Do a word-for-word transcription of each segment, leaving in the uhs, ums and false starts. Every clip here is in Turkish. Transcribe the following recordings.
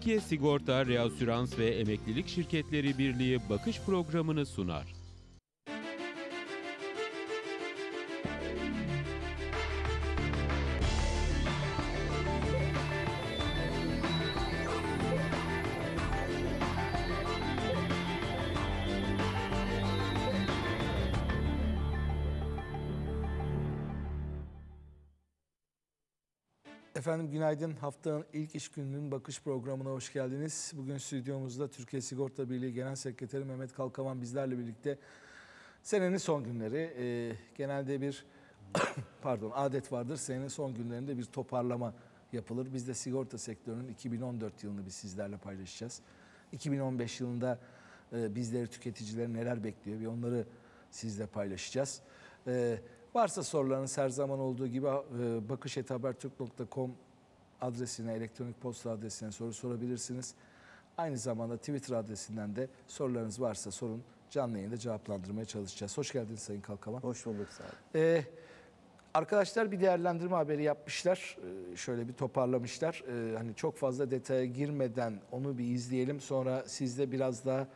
Türkiye Sigorta, Reasürans ve Emeklilik Şirketleri Birliği Bakış programını sunar. Efendim günaydın. Haftanın ilk iş gününün bakış programına hoş geldiniz. Bugün stüdyomuzda Türkiye Sigorta Birliği Genel Sekreteri Mehmet Kalkavan bizlerle birlikte senenin son günleri. E, genelde bir pardon adet vardır. Senenin son günlerinde bir toparlama yapılır. Biz de sigorta sektörünün iki bin on dört yılını biz sizlerle paylaşacağız. iki bin on beş yılında e, bizleri, tüketicileri neler bekliyor ve onları sizle paylaşacağız. E, Varsa sorularınız her zaman olduğu gibi bakış et habertürk nokta com adresine, elektronik posta adresine soru sorabilirsiniz. Aynı zamanda Twitter adresinden de sorularınız varsa sorun, canlı yayında cevaplandırmaya çalışacağız. Hoş geldiniz Sayın Kalkavan. Hoş bulduk, sağ olun. Ee, arkadaşlar bir değerlendirme haberi yapmışlar, ee, şöyle bir toparlamışlar. Ee, hani çok fazla detaya girmeden onu bir izleyelim, sonra sizde biraz daha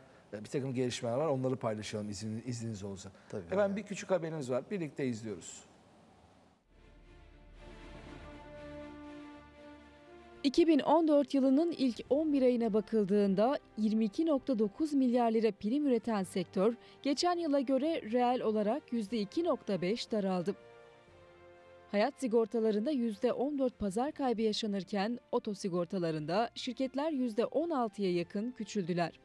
bir takım gelişmeler var. Onları paylaşalım izniniz, izniniz olursa. Tabii. Efendim yani. Bir küçük haberimiz var. Birlikte izliyoruz. iki bin on dört yılının ilk on bir ayına bakıldığında yirmi iki nokta dokuz milyar lira prim üreten sektör geçen yıla göre reel olarak yüzde iki nokta beş daraldı. Hayat sigortalarında yüzde on dört pazar kaybı yaşanırken oto sigortalarında şirketler yüzde on altıya yakın küçüldüler.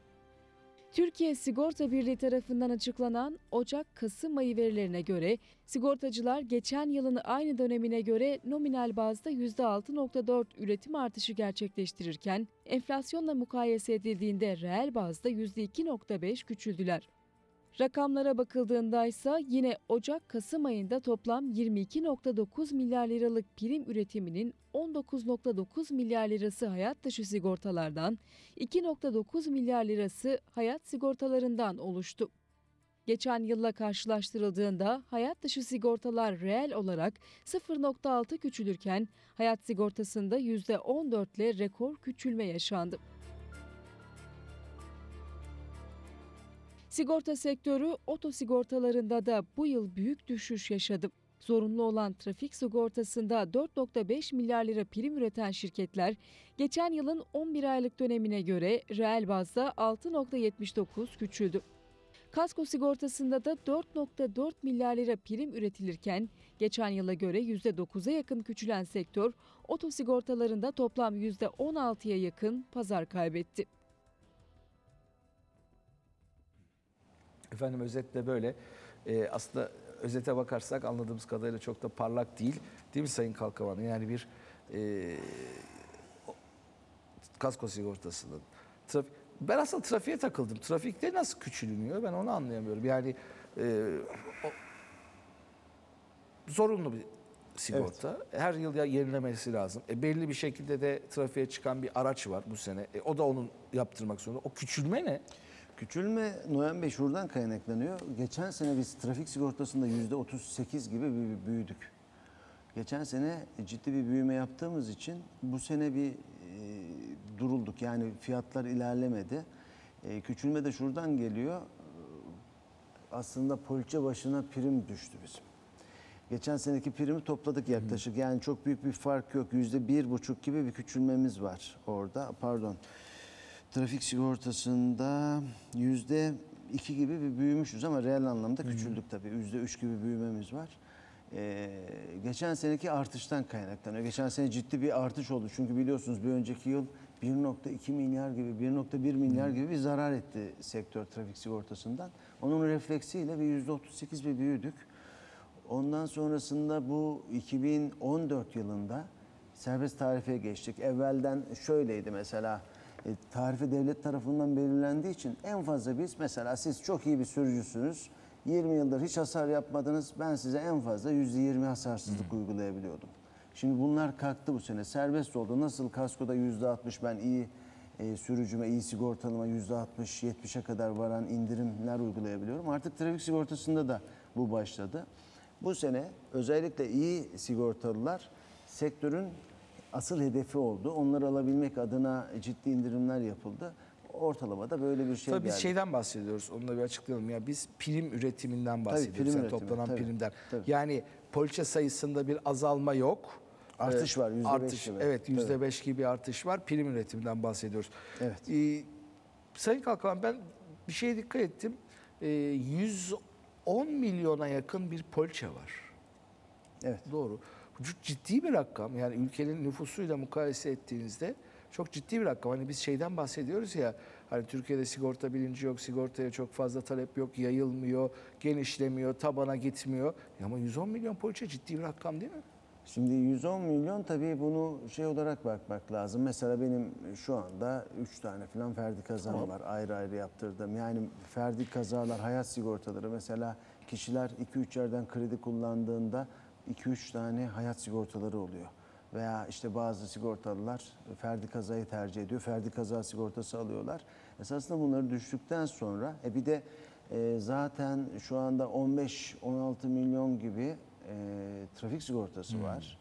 Türkiye Sigorta Birliği tarafından açıklanan Ocak-Kasım ayı verilerine göre sigortacılar geçen yılın aynı dönemine göre nominal bazda yüzde altı nokta dört üretim artışı gerçekleştirirken enflasyonla mukayese edildiğinde reel bazda yüzde iki nokta beş küçüldüler. Rakamlara bakıldığında ise yine Ocak-Kasım ayında toplam yirmi iki nokta dokuz milyar liralık prim üretiminin on dokuz nokta dokuz milyar lirası hayat dışı sigortalardan, iki nokta dokuz milyar lirası hayat sigortalarından oluştu. Geçen yılla karşılaştırıldığında hayat dışı sigortalar reel olarak sıfır nokta altı küçülürken hayat sigortasında yüzde on dört ile rekor küçülme yaşandı. Sigorta sektörü oto sigortalarında da bu yıl büyük düşüş yaşadı. Zorunlu olan trafik sigortasında dört nokta beş milyar lira prim üreten şirketler geçen yılın on bir aylık dönemine göre reel bazda altı nokta yetmiş dokuz küçüldü. Kasko sigortasında da dört nokta dört milyar lira prim üretilirken geçen yıla göre yüzde dokuza yakın küçülen sektör oto sigortalarında toplam yüzde on altıya yakın pazar kaybetti. Efendim özetle böyle. Ee, aslında özete bakarsak anladığımız kadarıyla çok da parlak değil. Değil mi Sayın Kalkavan? Yani bir e, kasko sigortasının. Trafik, ben aslında trafiğe takıldım. Trafikte nasıl küçülünüyor? Ben onu anlayamıyorum. Yani e, o, zorunlu bir sigorta. Evet. Her yıl yenilemesi lazım. E, belli bir şekilde de trafiğe çıkan bir araç var bu sene. E, o da onun yaptırmak zorunda. O küçülme ne? Küçülme Noyan Bey şuradan kaynaklanıyor. Geçen sene biz trafik sigortasında yüzde otuz sekiz gibi büyüdük. Geçen sene ciddi bir büyüme yaptığımız için bu sene bir e, durulduk. Yani fiyatlar ilerlemedi. E, küçülme de şuradan geliyor. Aslında poliçe başına prim düştü bizim. Geçen seneki primi topladık yaklaşık. Yani çok büyük bir fark yok. yüzde bir buçuk gibi bir küçülmemiz var orada. Pardon. Trafik sigortasında yüzde iki gibi bir büyümüşüz ama reel anlamda küçüldük tabii. Yüzde üç gibi büyümemiz var. Ee, geçen seneki artıştan kaynaklanıyor. Geçen sene ciddi bir artış oldu. Çünkü biliyorsunuz bir önceki yıl bir nokta iki milyar gibi, bir nokta bir milyar gibi bir zarar etti sektör trafik sigortasından. Onun refleksiyle bir yüzde otuz sekiz bir büyüdük. Ondan sonrasında bu iki bin on dört yılında serbest tarifeye geçtik. Evvelden şöyleydi mesela. E, tarife devlet tarafından belirlendiği için en fazla biz mesela siz çok iyi bir sürücüsünüz, yirmi yıldır hiç hasar yapmadınız, ben size en fazla yüzde yirmi hasarsızlık hmm. uygulayabiliyordum. Şimdi bunlar kalktı bu sene, serbest oldu. Nasıl kaskoda yüzde altmış ben iyi e, sürücüme, iyi sigortalıma yüzde altmış yetmişe kadar varan indirimler uygulayabiliyorum. Artık trafik sigortasında da bu başladı. Bu sene özellikle iyi sigortalılar sektörün asıl hedefi oldu. Onları alabilmek adına ciddi indirimler yapıldı. Ortalamada böyle bir şey tabii geldi. Biz şeyden bahsediyoruz. Onunla bir açıklayalım. Ya biz prim üretiminden bahsediyoruz. Tabii, prim yani üretimi, toplanan tabii, primden. Tabii. Yani poliçe sayısında bir azalma yok. Artış var. yüzde beş artış, gibi. Evet, yüzde beş gibi artış var. Prim üretiminden bahsediyoruz. Evet. Ee, Sayın Kalkavan, ben bir şeye dikkat ettim. Ee, yüz on milyona yakın bir poliçe var. Evet. Doğru. Ciddi bir rakam. Yani ülkenin nüfusuyla mukayese ettiğinizde çok ciddi bir rakam. Hani biz şeyden bahsediyoruz ya, hani Türkiye'de sigorta bilinci yok, sigortaya çok fazla talep yok, yayılmıyor, genişlemiyor, tabana gitmiyor. Ama yüz on milyon poliçe ciddi bir rakam değil mi? Şimdi yüz on milyon, tabii bunu şey olarak bakmak lazım. Mesela benim şu anda üç tane falan ferdi kazam tamam. var. Ayrı ayrı yaptırdım. Yani ferdi kazalar, hayat sigortaları. Mesela kişiler iki üç yerden kredi kullandığında iki üç tane hayat sigortaları oluyor. Veya işte bazı sigortalılar ferdi kazayı tercih ediyor. Ferdi kaza sigortası alıyorlar. Esasında bunları düştükten sonra e bir de e, zaten şu anda on beş on altı milyon gibi e, trafik sigortası hmm. var.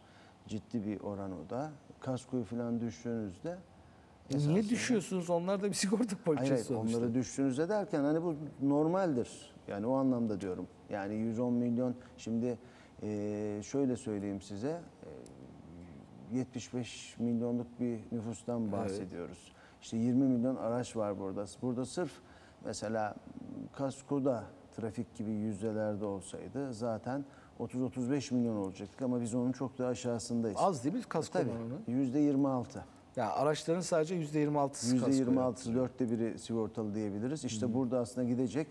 Ciddi bir oran o da. Kaskoyu falan düştüğünüzde esasında... Niye düşüyorsunuz? Onlar da bir sigorta poliçesi olmuştu. Hayır, onları düştüğünüzde derken hani bu normaldir. Yani o anlamda diyorum. Yani yüz on milyon şimdi e, şöyle söyleyeyim size... E, yetmiş beş milyonluk bir nüfustan bahsediyoruz. Evet. İşte yirmi milyon araç var burada. Burada sırf mesela kaskoda trafik gibi yüzdelerde olsaydı zaten otuz otuz beş milyon olacaktık ama biz onun çok daha aşağısındayız. Az değil mi kaskoda? Tabii. yüzde yirmi altı. Yani araçların sadece yüzde yirmi altısı kaskoda. yüzde yirmi altısı, dörtte biri sigortalı diyebiliriz. İşte hmm. burada aslında gidecek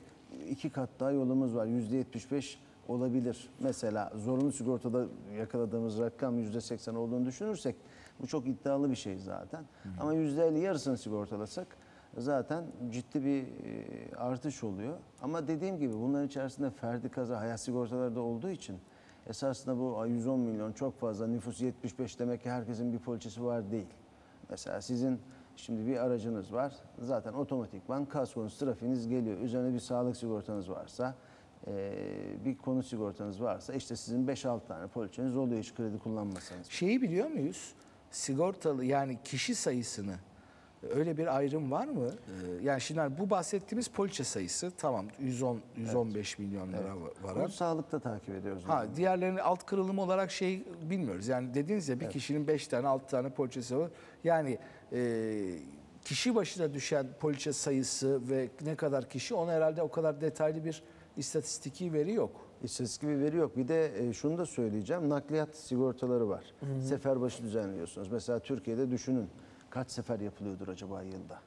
iki kat daha yolumuz var. yüzde yetmiş beş olabilir. Mesela zorunlu sigortada yakaladığımız rakam yüzde seksen olduğunu düşünürsek bu çok iddialı bir şey zaten. Hı-hı. Ama yüzde elli yarısını sigortalasak zaten ciddi bir artış oluyor. Ama dediğim gibi bunların içerisinde ferdi kaza, hayat sigortaları da olduğu için esasında bu yüz on milyon çok fazla, nüfus yetmiş beş, demek ki herkesin bir poliçesi var değil. Mesela sizin şimdi bir aracınız var. Zaten otomatikman kaskonuz, trafiğiniz geliyor. Üzerine bir sağlık sigortanız varsa, Ee, bir konu sigortanız varsa işte sizin beş altı tane poliçeniz oluyor hiç kredi kullanmasanız. Şeyi biliyor muyuz? Sigortalı yani kişi sayısını, öyle bir ayrım var mı? Ee, yani şimdi bu bahsettiğimiz poliçe sayısı tamam yüz on yüz on beş evet. milyonlara evet. varan. Onu sağlıkta takip ediyoruz. Ha, yani. Diğerlerini alt kırılım olarak şey bilmiyoruz. Yani dediğiniz ya bir evet. kişinin beş tane altı tane poliçesi var. Yani e, kişi başına düşen poliçe sayısı ve ne kadar kişi, ona herhalde o kadar detaylı bir İstatistiki veri yok. İstatistik bir veri yok. Bir de şunu da söyleyeceğim. Nakliyat sigortaları var. Hı hı. Seferbaşı düzenliyorsunuz. Mesela Türkiye'de düşünün. Kaç sefer yapılıyordur acaba yılda?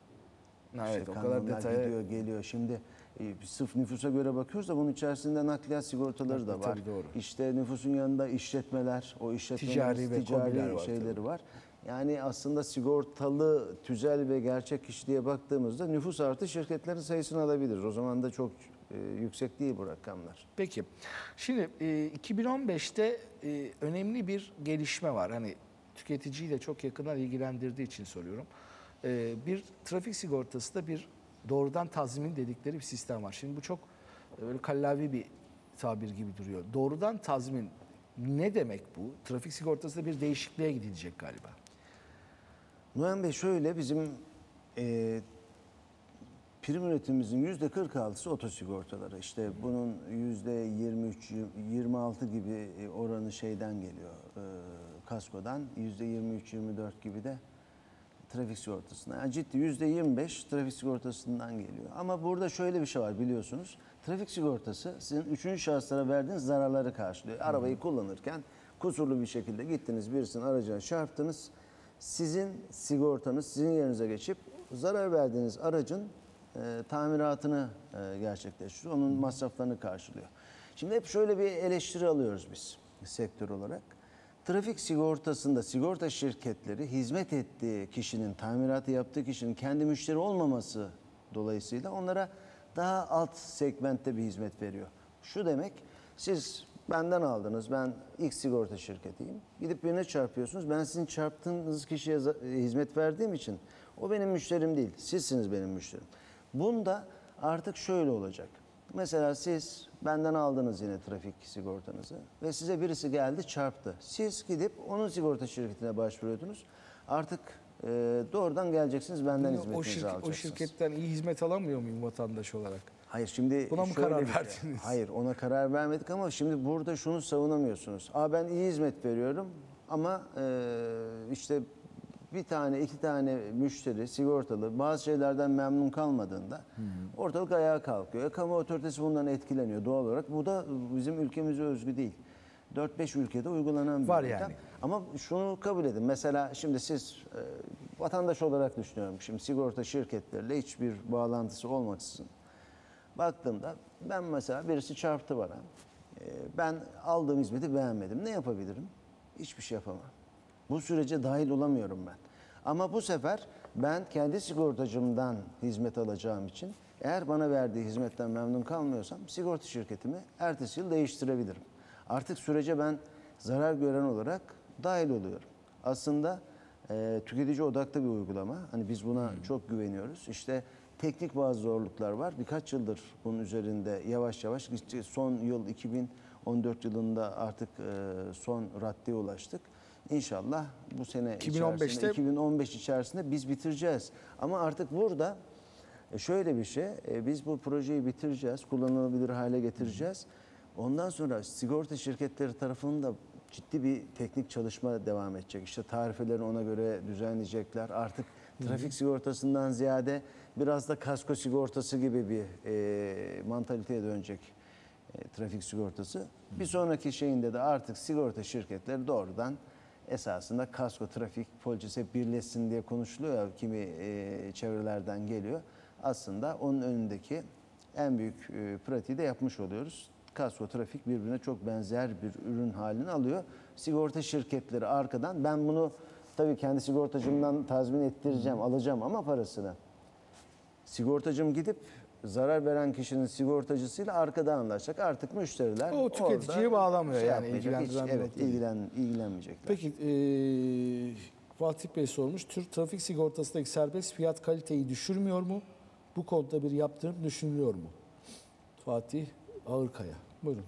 Evet, işte o kadar detaya... gidiyor, geliyor. Şimdi e, sırf nüfusa göre bakıyoruz da bunun içerisinde nakliyat sigortaları da var. Tabii, doğru. İşte nüfusun yanında işletmeler, o işletmenin ticari, ve ticari var, şeyleri tabii. var. Yani aslında sigortalı, tüzel ve gerçek kişi diye baktığımızda nüfus artı şirketlerin sayısını alabiliriz. O zaman da çok e, yüksek değil bu rakamlar. Peki. Şimdi e, iki bin on beşte e, önemli bir gelişme var. Hani tüketiciyi de çok yakından ilgilendirdiği için soruyorum. E, bir trafik sigortası da bir doğrudan tazmin dedikleri bir sistem var. Şimdi bu çok e, böyle kallavi bir tabir gibi duruyor. Doğrudan tazmin ne demek bu? Trafik sigortası da bir değişikliğe gidilecek galiba. Nuhan Bey, şöyle bizim e, prim üretimimizin yüzde kırk altısı otosigortaları. İşte hmm. bunun yüzde yirmi üç yirmi altı gibi oranı şeyden geliyor, e, kaskodan. yüzde yirmi üç yirmi dört gibi de trafik sigortasından. Yani ciddi yüzde yirmi beş trafik sigortasından geliyor. Ama burada şöyle bir şey var, biliyorsunuz. Trafik sigortası sizin üçüncü şahıslara verdiğiniz zararları karşılıyor. Hmm. Arabayı kullanırken kusurlu bir şekilde gittiniz, birisinin aracına çarptınız. Sizin sigortanız sizin yerinize geçip zarar verdiğiniz aracın e, tamiratını e, gerçekleştiriyor. Onun masraflarını karşılıyor. Şimdi hep şöyle bir eleştiri alıyoruz biz sektör olarak. Trafik sigortasında sigorta şirketleri hizmet ettiği kişinin, tamiratı yaptığı kişinin kendi müşteri olmaması dolayısıyla onlara daha alt segmentte bir hizmet veriyor. Şu demek, siz benden aldınız, ben X sigorta şirketiyim. Gidip birine çarpıyorsunuz, ben sizin çarptığınız kişiye hizmet verdiğim için o benim müşterim değil, sizsiniz benim müşterim. Bunda artık şöyle olacak, Mesela siz benden aldınız yine trafik sigortanızı ve size birisi geldi çarptı. Siz gidip onun sigorta şirketine başvuruyordunuz. Artık e, doğrudan geleceksiniz, benden hizmetinizi o şirket, alacaksınız. O şirketten iyi hizmet alamıyor muyum vatandaş olarak? Hayır, şimdi buna mı karar verdiniz? Hayır, ona karar vermedik ama şimdi burada şunu savunamıyorsunuz. Aa, ben iyi hizmet veriyorum ama e, işte bir tane iki tane müşteri sigortalı bazı şeylerden memnun kalmadığında hı hı. ortalık ayağa kalkıyor. E, kamu otoritesi bundan etkileniyor doğal olarak. Bu da bizim ülkemize özgü değil. dört beş ülkede uygulanan bir var yani. Ortam. Ama şunu kabul edin. Mesela şimdi siz e, vatandaş olarak düşünüyorum. Şimdi sigorta şirketleriyle hiçbir bağlantısı olmaksızın. Baktığımda ben mesela birisi çarptı bana. E, ben aldığım hizmeti beğenmedim. Ne yapabilirim? Hiçbir şey yapamam. Bu sürece dahil olamıyorum ben. Ama bu sefer ben kendi sigortacımdan hizmet alacağım için eğer bana verdiği hizmetten memnun kalmıyorsam sigorta şirketimi ertesi yıl değiştirebilirim. Artık sürece ben zarar gören olarak dahil oluyorum. Aslında e, tüketici odaklı bir uygulama. Hani biz buna hmm. çok güveniyoruz. İşte teknik bazı zorluklar var. Birkaç yıldır bunun üzerinde yavaş yavaş son yıl iki bin on dört yılında artık e, son raddeye ulaştık. İnşallah bu sene içerisinde, iki bin on beş içerisinde biz bitireceğiz. Ama artık burada şöyle bir şey, biz bu projeyi bitireceğiz, kullanılabilir hale getireceğiz. Ondan sonra sigorta şirketleri tarafında ciddi bir teknik çalışma devam edecek. İşte tarifelerini ona göre düzenleyecekler. Artık trafik sigortasından ziyade biraz da kasko sigortası gibi bir e, mantaliteye dönecek trafik sigortası. Bir sonraki şeyinde de artık sigorta şirketleri doğrudan esasında kasko trafik polisleri birleşsin diye konuşuluyor ya, kimi e, çevrelerden geliyor. Aslında onun önündeki en büyük e, pratiği de yapmış oluyoruz. Kasko trafik birbirine çok benzer bir ürün halini alıyor. Sigorta şirketleri arkadan ben bunu tabii kendi sigortacımdan tazmin ettireceğim, alacağım ama parasını. Sigortacım gidip zarar veren kişinin sigortacısıyla arkada anlaşacak. Artık müşteriler o tüketiciyi bağlamıyor şey yani ilgilendiren hiç, evet, ilgilen, ilgilenmeyecekler. Peki ee, Fatih Bey sormuş. Türk trafik sigortasındaki serbest fiyat kaliteyi düşürmüyor mu? Bu konuda bir yaptırım düşünülüyor mu? Fatih Ağırkaya. Buyurun.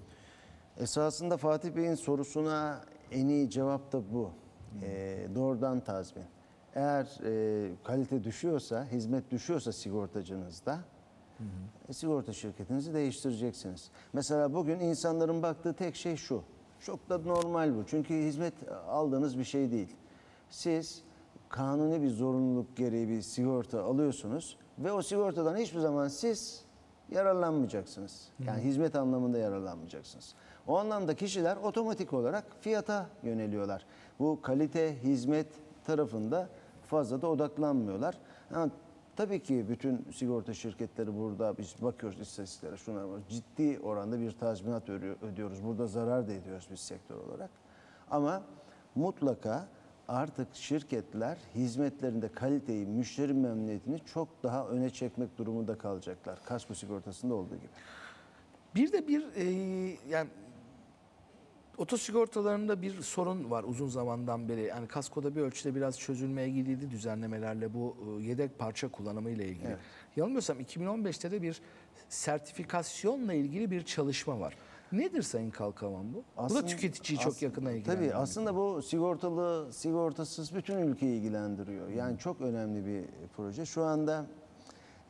Esasında Fatih Bey'in sorusuna en iyi cevap da bu. Hmm. E, doğrudan tazmin. Eğer e, kalite düşüyorsa, hizmet düşüyorsa sigortacınızda Hı hı. sigorta şirketinizi değiştireceksiniz. Mesela bugün insanların baktığı tek şey şu. Çok da normal bu. Çünkü hizmet aldığınız bir şey değil. Siz kanuni bir zorunluluk gereği bir sigorta alıyorsunuz ve o sigortadan hiçbir zaman siz yararlanmayacaksınız. Yani hı hı. hizmet anlamında yararlanmayacaksınız. O anlamda kişiler otomatik olarak fiyata yöneliyorlar. Bu kalite, hizmet tarafında fazla da odaklanmıyorlar. Yani tabii ki bütün sigorta şirketleri burada biz bakıyoruz istatistiklere şunlar var. Ciddi oranda bir tazminat ödüyoruz. Burada zarar da ediyoruz biz sektör olarak. Ama mutlaka artık şirketler hizmetlerinde kaliteyi, müşteri memnuniyetini çok daha öne çekmek durumunda kalacaklar. Kasko sigortasında olduğu gibi. Bir de bir e, yani otosigortalarında bir sorun var uzun zamandan beri. Yani kaskoda bir ölçüde biraz çözülmeye gidildi düzenlemelerle bu yedek parça kullanımı ile ilgili. Evet. Yanılmıyorsam iki bin on beşte de bir sertifikasyonla ilgili bir çalışma var. Nedir Sayın Kalkavan bu? Aslında, bu da tüketiciyi aslında, çok yakından ilgilendiriyor. Tabii aslında bu sigortalı, sigortasız bütün ülkeyi ilgilendiriyor. Yani çok önemli bir proje. Şu anda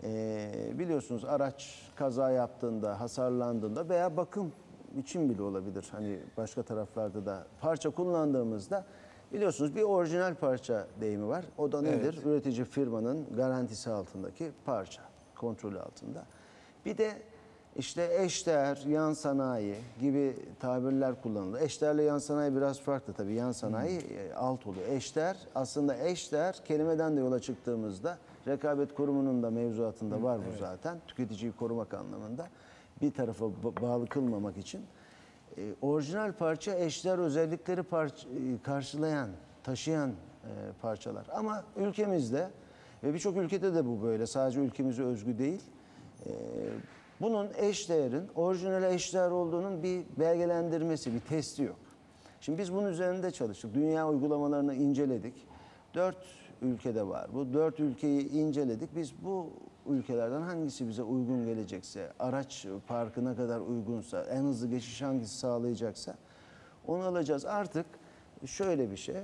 e, biliyorsunuz araç kaza yaptığında, hasarlandığında veya bakım için bile olabilir. Hani başka taraflarda da parça kullandığımızda biliyorsunuz bir orijinal parça deyimi var. O da nedir? Evet. Üretici firmanın garantisi altındaki parça, kontrolü altında. Bir de işte eşdeğer, yan sanayi gibi tabirler kullanılıyor. Eşdeğerle yan sanayi biraz farklı tabii. Yan sanayi hmm. alt oluyor. Eşdeğer aslında eşdeğer kelimeden de yola çıktığımızda Rekabet Kurumu'nun da mevzuatında hmm. var bu evet. zaten. Tüketiciyi korumak anlamında. Bir tarafa bağlı kılmamak için e, orijinal parça eşler özellikleri parça, e, karşılayan, taşıyan e, parçalar. Ama ülkemizde ve birçok ülkede de bu böyle. Sadece ülkemize özgü değil. E, bunun eşdeğerin, orijinal eşdeğer olduğunun bir belgelendirmesi, bir testi yok. Şimdi biz bunun üzerinde çalıştık. Dünya uygulamalarını inceledik. Dört ülkede var bu. Dört ülkeyi inceledik. Biz bu ülkelerden hangisi bize uygun gelecekse, araç parkına kadar uygunsa, en hızlı geçiş hangisi sağlayacaksa onu alacağız. Artık şöyle bir şey,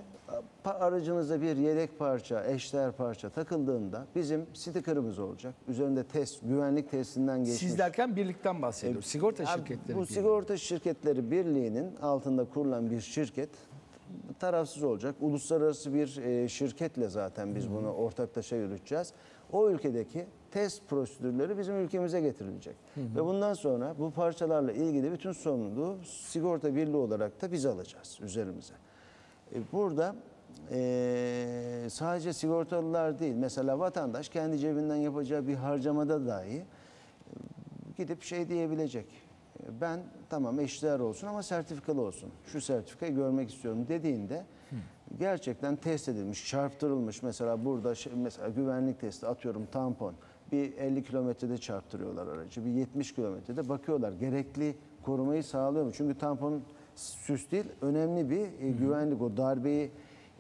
aracınıza bir yedek parça, eşdeğer parça takıldığında bizim stikerimiz olacak. Üzerinde test, güvenlik testinden geçmiş. Siz derken birlikten bahsediyoruz. E, sigorta şirketleri Bu birliği. Sigorta Şirketleri Birliği'nin altında kurulan bir şirket, tarafsız olacak. Uluslararası bir şirketle zaten biz bunu ortaklaşa yürüteceğiz. O ülkedeki test prosedürleri bizim ülkemize getirilecek. Hı hı. Ve bundan sonra bu parçalarla ilgili bütün sorumluluğu sigorta birliği olarak da biz alacağız üzerimize. Burada e, sadece sigortalılar değil, mesela vatandaş kendi cebinden yapacağı bir harcamada dahi gidip şey diyebilecek. Ben tamam eşdeğer olsun ama sertifikalı olsun, şu sertifikayı görmek istiyorum dediğinde gerçekten test edilmiş, çarptırılmış. Mesela burada mesela güvenlik testi, atıyorum tampon, bir elli kilometrede çarptırıyorlar aracı, bir yetmiş kilometrede bakıyorlar gerekli korumayı sağlıyor mu? Çünkü tampon süs değil, önemli bir e, güvenlik, o darbeyi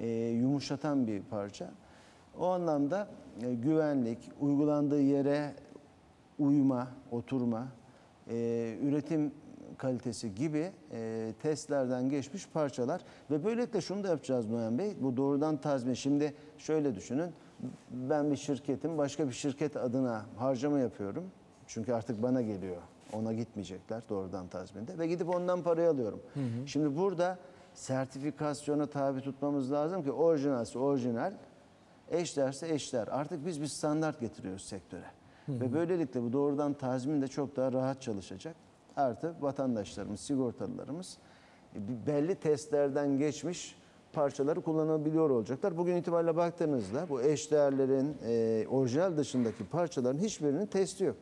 e, yumuşatan bir parça. O anlamda e, güvenlik, uygulandığı yere uyma, oturma, e, üretim kalitesi gibi e, testlerden geçmiş parçalar. Ve böylelikle şunu da yapacağız Noyan Bey, bu doğrudan tazmin. Şimdi şöyle düşünün, ben bir şirketim, başka bir şirket adına harcama yapıyorum. Çünkü artık bana geliyor. Ona gitmeyecekler doğrudan tazminde ve gidip ondan parayı alıyorum. Hı hı. Şimdi burada sertifikasyona tabi tutmamız lazım ki orijinalse orijinal, eşdeğerse eşdeğer. Artık biz bir standart getiriyoruz sektöre. Hı hı. Ve böylelikle bu doğrudan tazmin de çok daha rahat çalışacak. Artı vatandaşlarımız, sigortalılarımız belli testlerden geçmiş parçaları kullanabiliyor olacaklar. Bugün itibariyle baktığınızda bu eşdeğerlerin e, orijinal dışındaki parçaların hiçbirinin testi yok.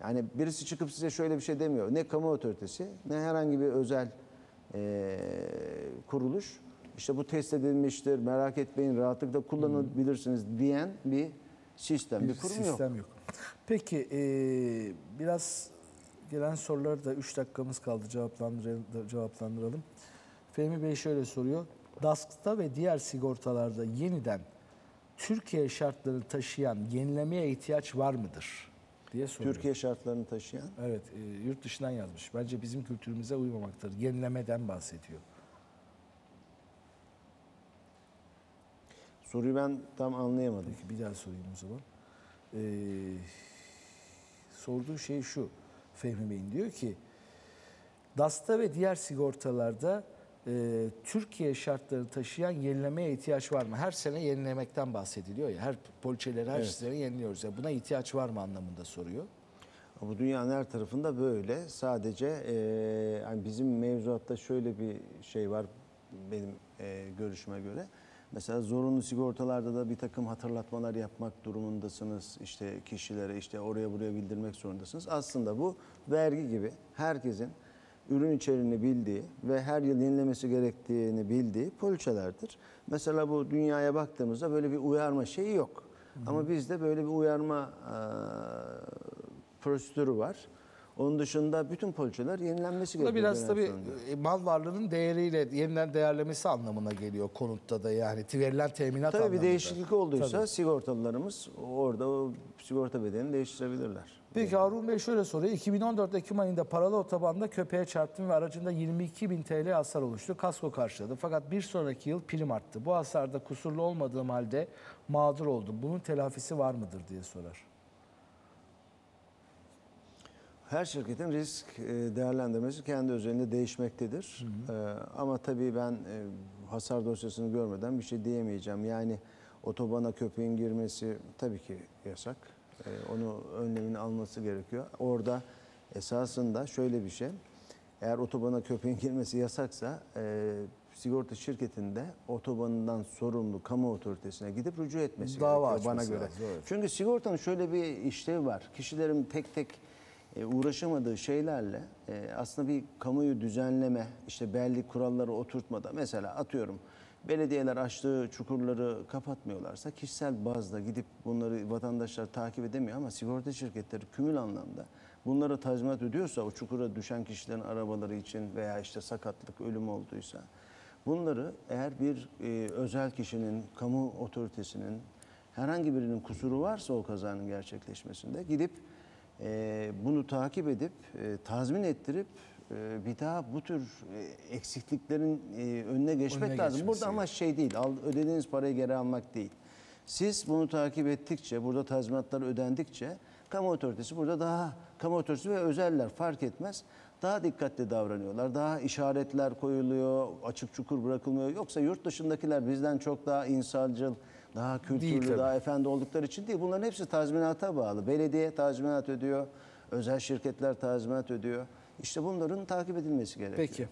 Yani birisi çıkıp size şöyle bir şey demiyor. Ne kamu otoritesi ne herhangi bir özel e, kuruluş. İşte bu test edilmiştir, merak etmeyin, rahatlıkla kullanabilirsiniz hmm. diyen bir sistem, bir, bir kurum sistem yok. Sistem yok. Peki e, biraz gelen soruları da üç dakikamız kaldı, cevaplandıralım. Fehmi Bey şöyle soruyor. D A S K'ta ve diğer sigortalarda yeniden Türkiye şartlarını taşıyan yenilemeye ihtiyaç var mıdır? Türkiye şartlarını taşıyan? Evet, e, yurt dışından yazmış. Bence bizim kültürümüze uymamaktadır. Yenilemeden bahsediyor. Soruyu ben tam anlayamadım. Peki, bir daha sorayım o zaman. Ee, sorduğu şey şu. Fehmi Bey'in diyor ki, D A S'ta ve diğer sigortalarda e, Türkiye şartlarını taşıyan yenilemeye ihtiyaç var mı? Her sene yenilemekten bahsediliyor ya. Her poliçeleri her evet. sene yeniliyoruz. Yani buna ihtiyaç var mı anlamında soruyor. Bu dünyanın her tarafında böyle. Sadece e, yani bizim mevzuatta şöyle bir şey var benim e, görüşüme göre. Mesela zorunlu sigortalarda da bir takım hatırlatmalar yapmak durumundasınız. İşte kişilere işte oraya buraya bildirmek zorundasınız. Aslında bu vergi gibi herkesin ürün içeriğini bildiği ve her yıl yenilemesi gerektiğini bildiği poliçelerdir. Mesela bu dünyaya baktığımızda böyle bir uyarma şeyi yok. Hı hı. Ama bizde böyle bir uyarma e, prosedürü var. Onun dışında bütün poliçeler yenilenmesi gerekiyor. Biraz tabii sonunda. mal varlığının değeriyle yeniden değerlemesi anlamına geliyor konutta da, yani verilen teminat tabii anlamında. Tabii bir değişiklik olduysa tabii. sigortalılarımız orada o sigorta bedelini değiştirebilirler. Peki Harun Bey şöyle soruyor. iki bin on dört Ekim ayında paralı otobanda köpeğe çarptım ve aracımda yirmi iki bin T L hasar oluştu. Kasko karşıladı. Fakat bir sonraki yıl prim arttı. Bu hasarda kusurlu olmadığım halde mağdur oldum. Bunun telafisi var mıdır diye sorar. Her şirketin risk değerlendirmesi kendi özelinde değişmektedir. Hı hı. Ee, ama tabii ben hasar dosyasını görmeden bir şey diyemeyeceğim. Yani otobana köpeğin girmesi tabii ki yasak. Ee, onu önlemini alması gerekiyor. Orada esasında şöyle bir şey. Eğer otobana köpeğin girmesi yasaksa e, sigorta şirketinde otobanından sorumlu kamu otoritesine gidip rücu etmesi Dava gerekiyor bana göre. Lazım. Çünkü sigortanın şöyle bir işlevi var. Kişilerin tek tek uğraşamadığı şeylerle aslında bir kamuyu düzenleme, işte belli kuralları oturtmada, mesela atıyorum belediyeler açtığı çukurları kapatmıyorlarsa kişisel bazda gidip bunları vatandaşlar takip edemiyor ama sigorta şirketleri kümül anlamda bunlara tazminat ödüyorsa, o çukura düşen kişilerin arabaları için veya işte sakatlık, ölüm olduysa bunları eğer bir e, özel kişinin, kamu otoritesinin herhangi birinin kusuru varsa o kazanın gerçekleşmesinde gidip e, bunu takip edip e, tazmin ettirip e, bir daha bu tür e, eksikliklerin e, önüne geçmek önüne lazım. Geçmesi. Burada amaç şey değil, al, ödediğiniz parayı geri almak değil. Siz bunu takip ettikçe, burada tazminatlar ödendikçe kamu otoritesi burada daha, kamu otoritesi ve özeller fark etmez, daha dikkatli davranıyorlar. Daha işaretler koyuluyor, açık çukur bırakılmıyor. Yoksa yurt dışındakiler bizden çok daha insancıl, daha kültürlü, daha efendi oldukları için değil. Bunların hepsi tazminata bağlı. Belediye tazminat ödüyor, özel şirketler tazminat ödüyor. İşte bunların takip edilmesi gerekiyor. Peki.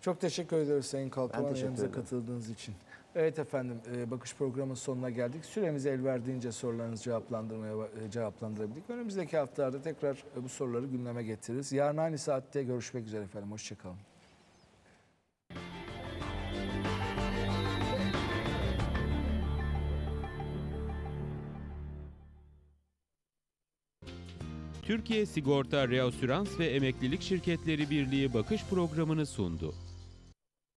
Çok teşekkür ediyoruz Sayın Kalkavan, yanımıza katıldığınız için. Evet efendim, bakış programının sonuna geldik. Süremizi el verdiğince sorularınızı cevaplandırmaya cevaplandırabildik. Önümüzdeki haftalarda tekrar bu soruları gündeme getiririz. Yarın aynı saatte görüşmek üzere efendim. Hoşçakalın. Türkiye Sigorta, Reasürans ve Emeklilik Şirketleri Birliği bakış programını sundu.